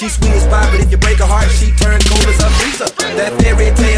She's sweet as pie, but if you break her heart, she turns cold as a freezer. That fairy tale.